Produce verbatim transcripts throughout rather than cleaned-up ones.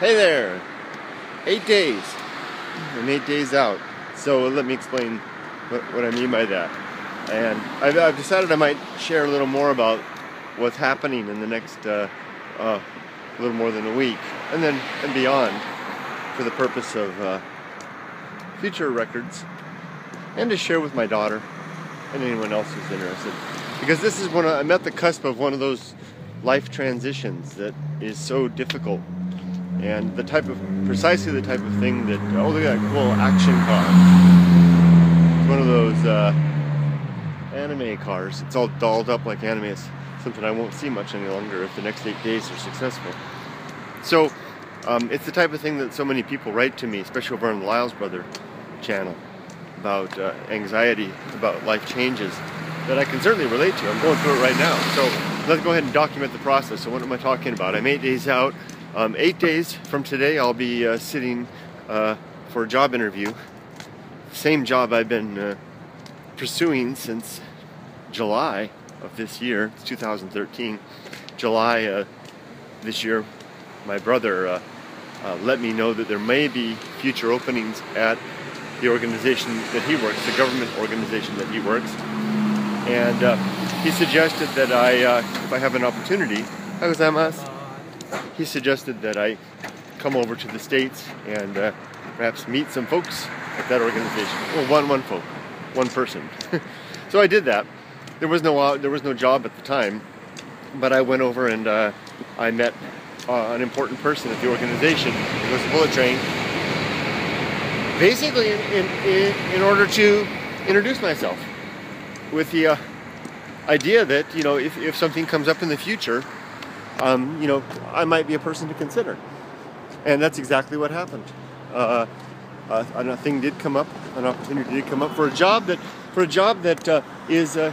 Hey there! Eight days. I'm eight days out. So let me explain what, what I mean by that. And I've, I've decided I might share a little more about what's happening in the next uh, uh, little more than a week, and then and beyond, for the purpose of uh, future records, and to share with my daughter and anyone else who's interested. Because this is when I'm at the cusp of one of those life transitions that is so difficult, and the type of precisely the type of thing that oh look at that cool action car. It's one of those uh, anime cars. It's all dolled up like anime. It's something I won't see much any longer if the next eight days are successful. So um, it's the type of thing that so many people write to me, especially over on the Lyles Brother channel, about uh, anxiety, about life changes, that I can certainly relate to. I'm going through it right now. So let's go ahead and document the process. So what am I talking about? I'm eight days out. Um, eight days from today, I'll be uh, sitting uh, for a job interview. Same job I've been uh, pursuing since July of this year. It's two thousand thirteen. July uh, this year, my brother uh, uh, let me know that there may be future openings at the organization that he works, the government organization that he works. And uh, he suggested that I, uh, if I have an opportunity, he suggested that I come over to the States and uh, perhaps meet some folks at that organization. Well, one, one folk, one person. So I did that. There was no, uh, there was no job at the time, but I went over and uh, I met uh, an important person at the organization. It was a bullet train. Basically, in, in, in order to introduce myself, with the uh, idea that, you know, if, if something comes up in the future, um, you know, I might be a person to consider. And that's exactly what happened. Uh, uh, a thing did come up, an opportunity did come up for a job that, for a job that uh, is uh,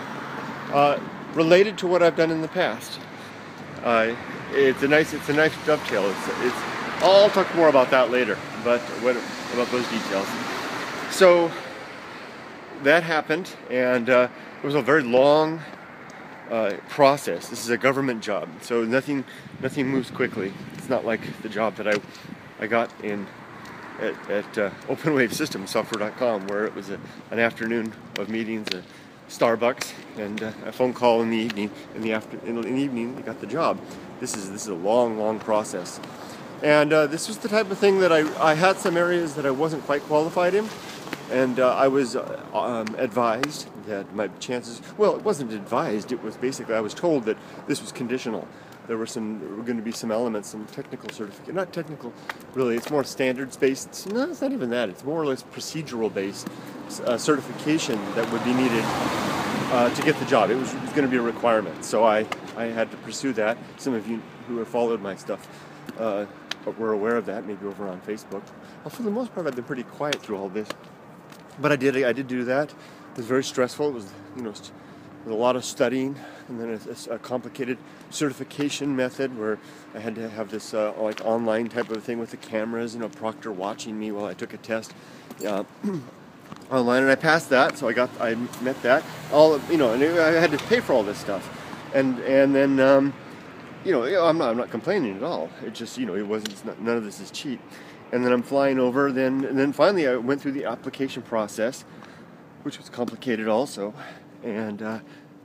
uh, related to what I've done in the past. Uh, it's a nice, it's a nice dovetail. It's, it's, I'll talk more about that later, but what, about those details. So that happened, and uh, it was a very long uh, process. This is a government job, so nothing nothing moves quickly. It's not like the job that I I got in at, at uh, OpenWave Systems, software dot com, where it was a, an afternoon of meetings at Starbucks and uh, a phone call in the evening. In the after in the evening, I got the job. This is this is a long, long process, and uh, this was the type of thing that I I had some areas that I wasn't quite qualified in. And uh, I was uh, um, advised that my chances, well, it wasn't advised, it was basically, I was told that this was conditional. There were some, there were going to be some elements, some technical certificate, not technical, really, it's more standards-based, no, it's not even that, it's more or less procedural-based uh, certification that would be needed uh, to get the job. It was, it was going to be a requirement, so I, I had to pursue that. Some of you who have followed my stuff uh, were aware of that, maybe over on Facebook. Well, for the most part, I've been pretty quiet through all this. But I did, I did do that. It was very stressful. It was, you know, a lot of studying, and then a, a complicated certification method where I had to have this uh, like online type of thing with the cameras and a proctor watching me while I took a test uh, online, and I passed that. So I got, I met that. All, you know, and I had to pay for all this stuff, and and then, um, you know, I'm not, I'm not complaining at all. It just, you know, it wasn't. It's not, none of this is cheap. And then I'm flying over, then and then finally I went through the application process, which was complicated also, and uh,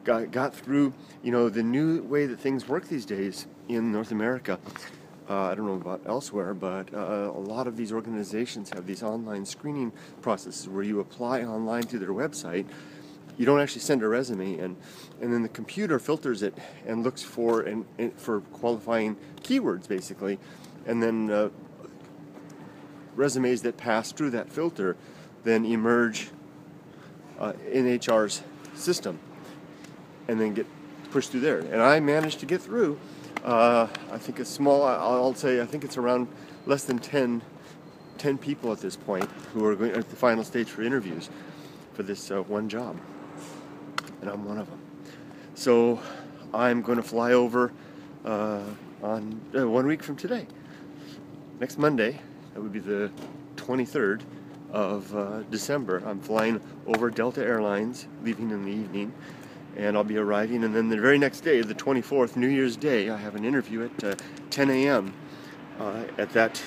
got got through, you know, the new way that things work these days in North America. Uh, I don't know about elsewhere, but uh, a lot of these organizations have these online screening processes where you apply online through their website. You don't actually send a resume, and and then the computer filters it and looks for and, and for qualifying keywords basically, and then. Uh, resumes that pass through that filter then emerge uh, in H R's system and then get pushed through there. And I managed to get through, uh, I think a small, I'll say, I think it's around less than ten, ten people at this point who are going at the final stage for interviews for this uh, one job. And I'm one of them. So I'm going to fly over uh, on uh, one week from today, next Monday. That would be the twenty-third of uh, December. I'm flying over Delta Airlines, leaving in the evening, and I'll be arriving. And then the very next day, the twenty-fourth, New Year's Day, I have an interview at uh, ten a m uh, at that.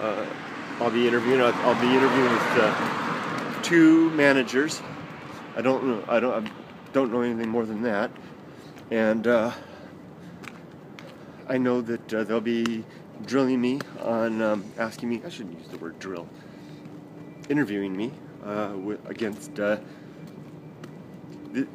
Uh, I'll be interviewing. I'll, I'll be interviewing with uh, two managers. I don't know. I don't. I don't know anything more than that. And uh, I know that uh, they'll be drilling me on um, asking me. I shouldn't use the word drill. Interviewing me uh, with, against uh, the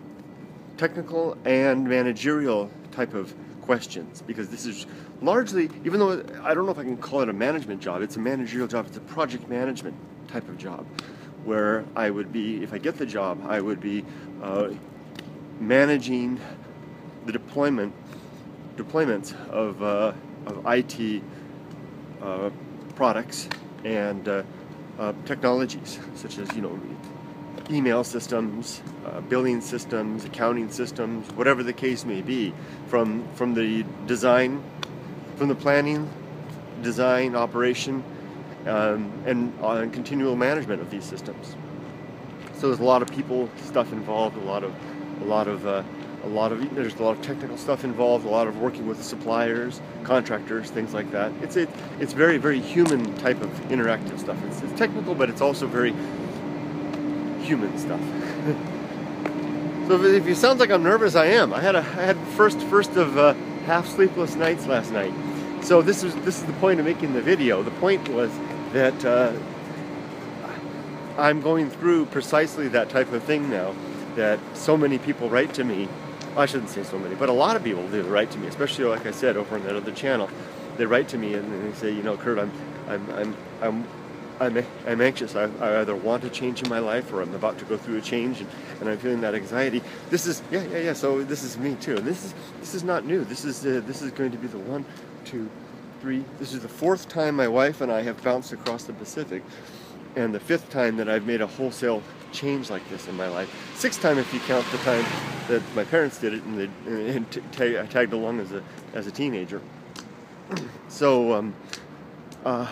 technical and managerial type of questions, because this is largely, even though I don't know if I can call it a management job, it's a managerial job, it's a project management type of job, where I would be, if I get the job, I would be uh, managing the deployment deployments of uh, of I T uh, products and uh, uh, technologies, such as, you know, email systems, uh, billing systems, accounting systems, whatever the case may be, from from the design, from the planning, design, operation, um, and uh, continual management of these systems. So there's a lot of people stuff involved, a lot of, a lot of, uh, a lot of there's a lot of technical stuff involved, a lot of working with suppliers, contractors, things like that. It's it, it's very very human type of interactive stuff. It's, it's technical, but it's also very human stuff. So if it sounds like I'm nervous, I am. I had a I had first first of uh, half sleepless nights last night. So this is this is the point of making the video. The point was that uh, I'm going through precisely that type of thing now. That so many people write to me. Well, I shouldn't say so many, but a lot of people do write to me. Especially, like I said, over on that other channel, they write to me and they say, you know, Kurt, I'm I'm I'm I'm. I'm, I'm anxious. I, I either want a change in my life or I'm about to go through a change, and, and I'm feeling that anxiety. This is, yeah, yeah, yeah, so this is me too. And this is this is not new. This is uh, this is going to be the one, two, three. This is the fourth time my wife and I have bounced across the Pacific, and the fifth time that I've made a wholesale change like this in my life. Sixth time if you count the time that my parents did it, and, they, and t t I tagged along as a, as a teenager. So, um, uh...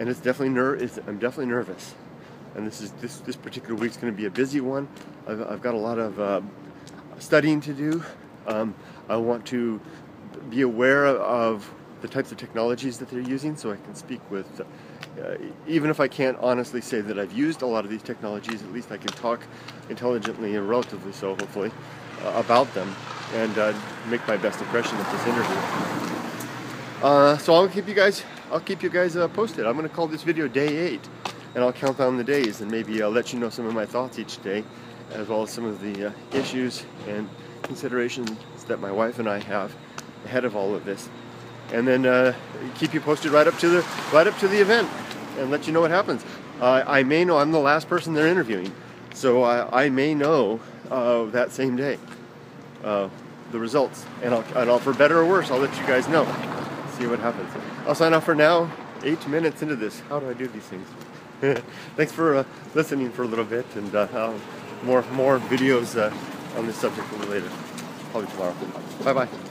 and it's definitely ner it's, I'm definitely nervous, and this is this this particular week's going to be a busy one. I've, I've got a lot of uh, studying to do. Um, I want to be aware of the types of technologies that they're using, so I can speak with. Uh, even if I can't honestly say that I've used a lot of these technologies, at least I can talk intelligently and relatively so, hopefully, uh, about them, and uh, make my best impression of this interview. Uh, so I'll keep you guys. I'll keep you guys uh, posted. I'm going to call this video day eight, and I'll count down the days, and maybe I'll let you know some of my thoughts each day, as well as some of the uh, issues and considerations that my wife and I have ahead of all of this, and then uh, keep you posted right up to the right up to the event, and let you know what happens. Uh, I may know I'm the last person they're interviewing, so I, I may know uh, that same day uh, the results, and I'll, and I'll for better or worse, I'll let you guys know. See what happens. I'll sign off for now. Eight minutes into this. How do I do these things? Thanks for uh, listening for a little bit, and uh, I'll more more videos uh, on this subject later. Probably tomorrow. Bye bye.